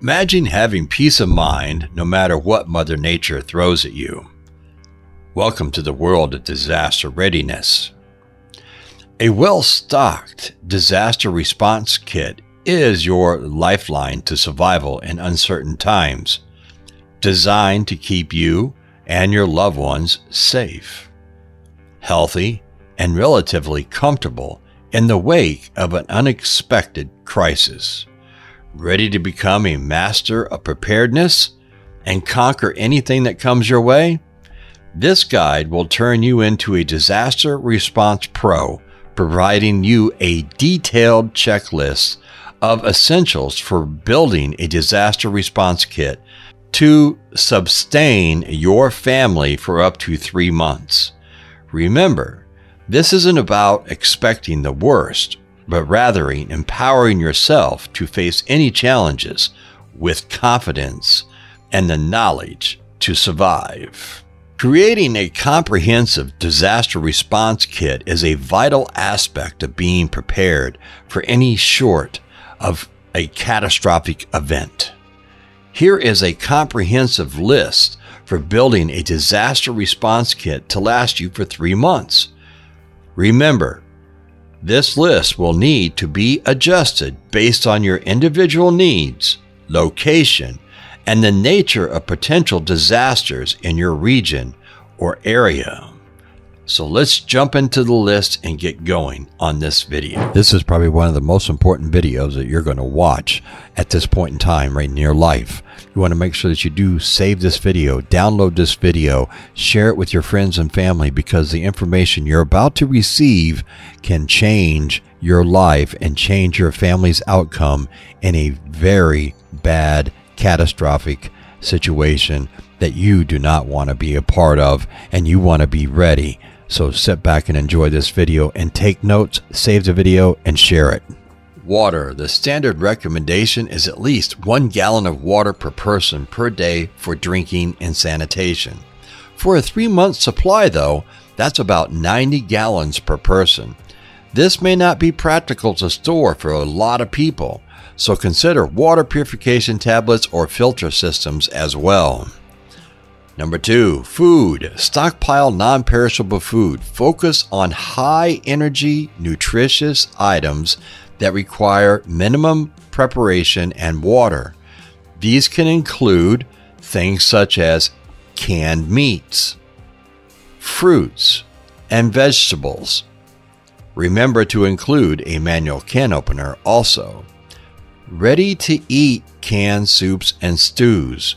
Imagine having peace of mind no matter what Mother Nature throws at you. Welcome to the world of disaster readiness. A well-stocked disaster response kit is your lifeline to survival in uncertain times, designed to keep you and your loved ones safe, healthy, and relatively comfortable in the wake of an unexpected crisis. Ready to become a master of preparedness and conquer anything that comes your way? This guide will turn you into a disaster response pro, providing you a detailed checklist of essentials for building a disaster response kit to sustain your family for up to 3 months. Remember, this isn't about expecting the worst, but rather empowering yourself to face any challenges with confidence and the knowledge to survive. Creating a comprehensive disaster response kit is a vital aspect of being prepared for any short of a catastrophic event. Here is a comprehensive list for building a disaster response kit to last you for 3 months. Remember, this list will need to be adjusted based on your individual needs, location, and the nature of potential disasters in your region or area. So let's jump into the list and get going on this video. This is probably one of the most important videos that you're going to watch at this point in time right in your life. You want to make sure that you do save this video, download this video, share it with your friends and family, because the information you're about to receive can change your life and change your family's outcome in a very bad, catastrophic situation that you do not want to be a part of, and you want to be ready. So sit back and enjoy this video and take notes, save the video, and share it. Water. The standard recommendation is at least 1 gallon of water per person per day for drinking and sanitation. For a 3-month supply, though, that's about 90 gallons per person. This may not be practical to store for a lot of people, so consider water purification tablets or filter systems as well. Number 2, food. Stockpile non-perishable food. Focus on high-energy, nutritious items that require minimum preparation and water. These can include things such as canned meats, fruits, and vegetables. Remember to include a manual can opener also. Ready-to-eat canned soups and stews,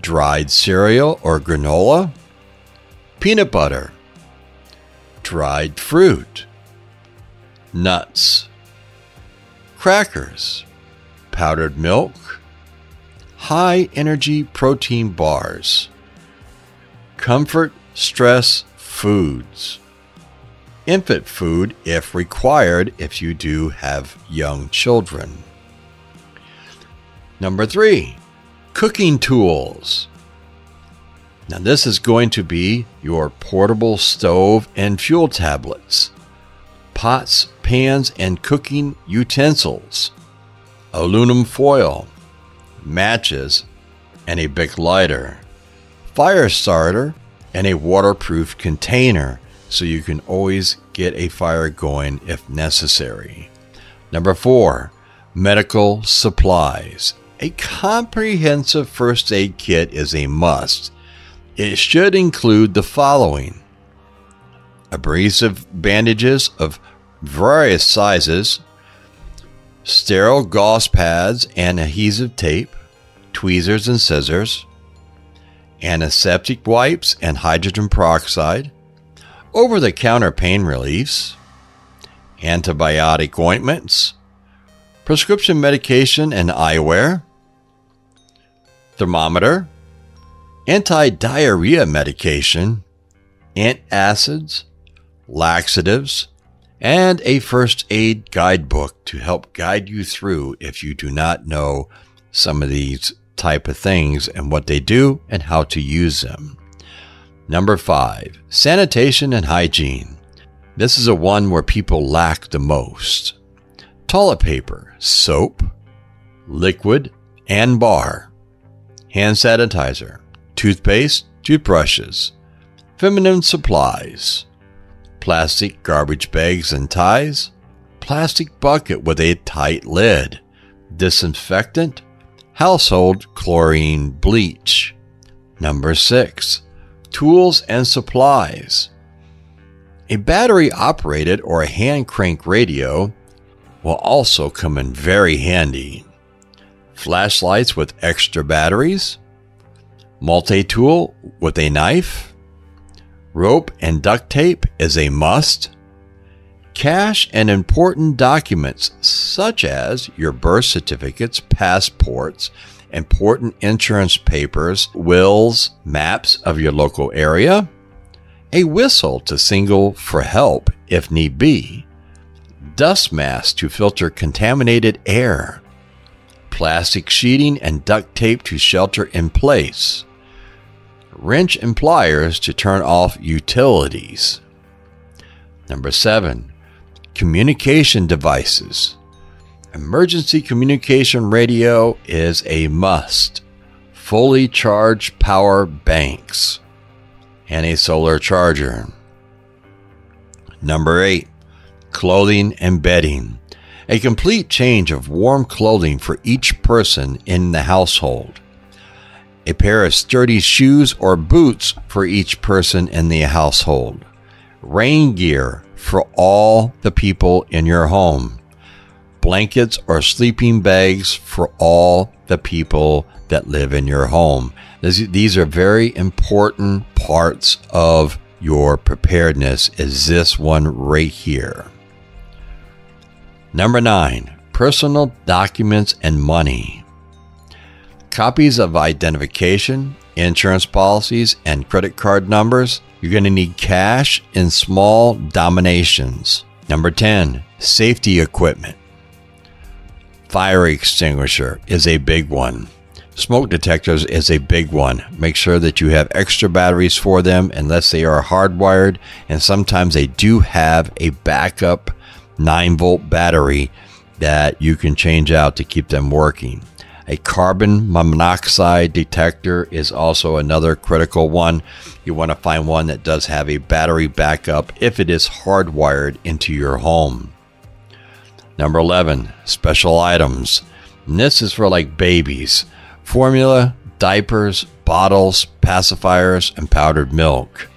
dried cereal or granola, peanut butter, dried fruit, nuts, crackers, powdered milk, high-energy protein bars, comfort stress foods, infant food if required if you do have young children. Number 3, cooking tools. Now this is going to be your portable stove and fuel tablets, pots, pans, and cooking utensils, aluminum foil, matches, and a Bic lighter, fire starter, and a waterproof container so you can always get a fire going if necessary. Number 4, medical supplies. A comprehensive first aid kit is a must. It should include the following: abrasive bandages of various sizes, sterile gauze pads and adhesive tape, tweezers and scissors, antiseptic wipes and hydrogen peroxide, over-the-counter pain reliefs, antibiotic ointments, prescription medication and eyewear, thermometer, anti-diarrhea medication, antacids, laxatives, and a first aid guidebook to help guide you through if you do not know some of these type of things and what they do and how to use them. Number 5, sanitation and hygiene. This is a one where people lack the most. Toilet paper, soap, liquid, and bar, hand sanitizer, toothpaste, toothbrushes, feminine supplies, plastic garbage bags and ties, plastic bucket with a tight lid, disinfectant, household chlorine bleach. Number 6, tools and supplies. A battery-operated or a hand-crank radio will also come in very handy. Flashlights with extra batteries, multi-tool with a knife, rope and duct tape is a must, cash and important documents such as your birth certificates, passports, important insurance papers, wills, maps of your local area, a whistle to signal for help if need be, dust masks to filter contaminated air, plastic sheeting and duct tape to shelter in place, wrench and pliers to turn off utilities. Number 7, communication devices. Emergency communication radio is a must. Fully charged power banks and a solar charger. Number 8, clothing and bedding. A complete change of warm clothing for each person in the household. A pair of sturdy shoes or boots for each person in the household. Rain gear for all the people in your home. Blankets or sleeping bags for all the people that live in your home. These are very important parts of your preparedness, is this one right here. Number 9, personal documents and money. Copies of identification, insurance policies, and credit card numbers. You're going to need cash in small denominations. Number 10, safety equipment. Fire extinguisher is a big one. Smoke detectors is a big one. Make sure that you have extra batteries for them unless they are hardwired, and sometimes they do have a backup 9-volt battery that you can change out to keep them working. A carbon monoxide detector is also another critical one. You want to find one that does have a battery backup if it is hardwired into your home. Number 11, special items. And this is for like babies. Formula, diapers, bottles, pacifiers, and powdered milk.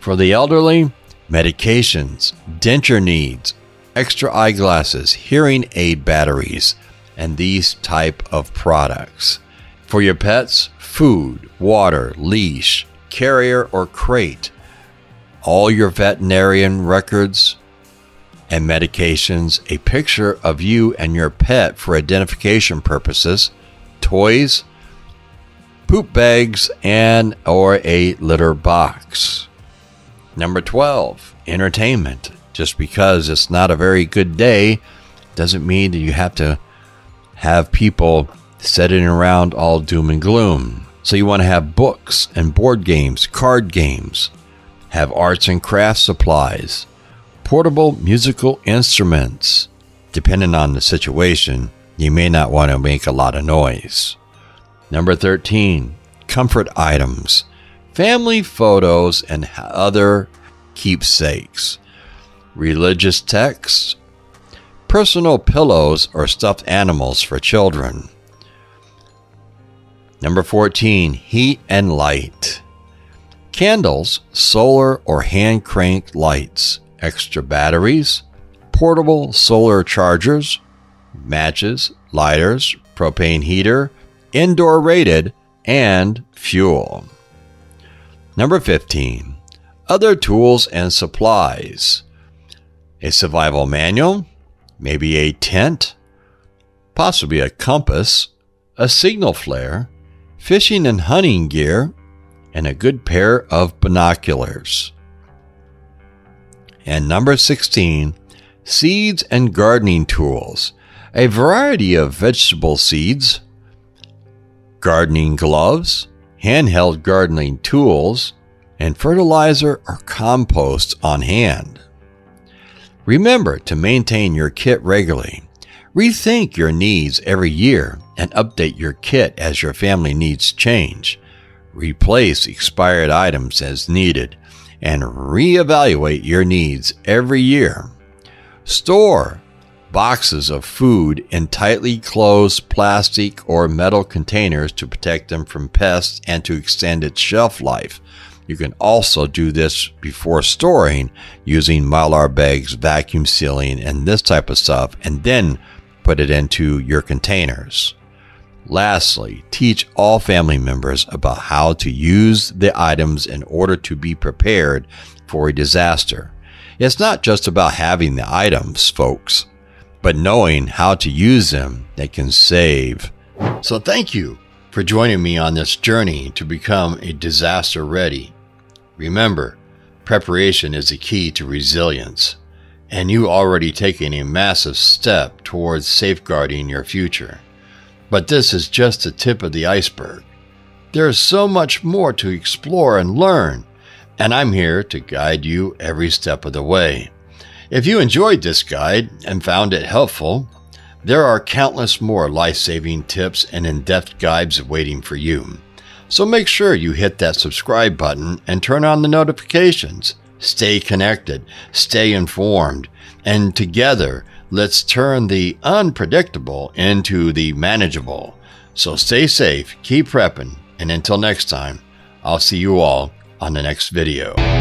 For the elderly, medications, denture needs, extra eyeglasses, hearing aid batteries, and these type of products. For your pets, food, water, leash, carrier or crate, all your veterinarian records and medications, a picture of you and your pet for identification purposes, toys, poop bags, and or a litter box. Number 12, entertainment. Just because it's not a very good day doesn't mean that you have to have people sitting around all doom and gloom. So you want to have books and board games, card games, have arts and crafts supplies, portable musical instruments. Depending on the situation, you may not want to make a lot of noise. Number 13, comfort items, family photos and other keepsakes, religious texts, personal pillows or stuffed animals for children. Number 14, heat and light. Candles, solar or hand-crank lights, extra batteries, portable solar chargers, matches, lighters, propane heater, indoor rated, and fuel. Number 15, other tools and supplies. A survival manual, maybe a tent, possibly a compass, a signal flare, fishing and hunting gear, and a good pair of binoculars. And number 16, seeds and gardening tools. A variety of vegetable seeds, gardening gloves, handheld gardening tools, and fertilizer or compost on hand. Remember to maintain your kit regularly. Rethink your needs every year and update your kit as your family needs change. Replace expired items as needed and reevaluate your needs every year. Store boxes of food in tightly closed plastic or metal containers to protect them from pests and to extend its shelf life. You can also do this before storing using Mylar bags, vacuum sealing, and this type of stuff, and then put it into your containers. Lastly, teach all family members about how to use the items in order to be prepared for a disaster. It's not just about having the items, folks, but knowing how to use them that can save. So thank you for joining me on this journey to become a disaster ready. Remember, preparation is the key to resilience, and you already taken a massive step towards safeguarding your future. But this is just the tip of the iceberg. There is so much more to explore and learn, and I'm here to guide you every step of the way. If you enjoyed this guide and found it helpful, there are countless more life-saving tips and in-depth guides waiting for you. So make sure you hit that subscribe button and turn on the notifications. Stay connected, stay informed, and together, let's turn the unpredictable into the manageable. So stay safe, keep prepping, and until next time, I'll see you all on the next video.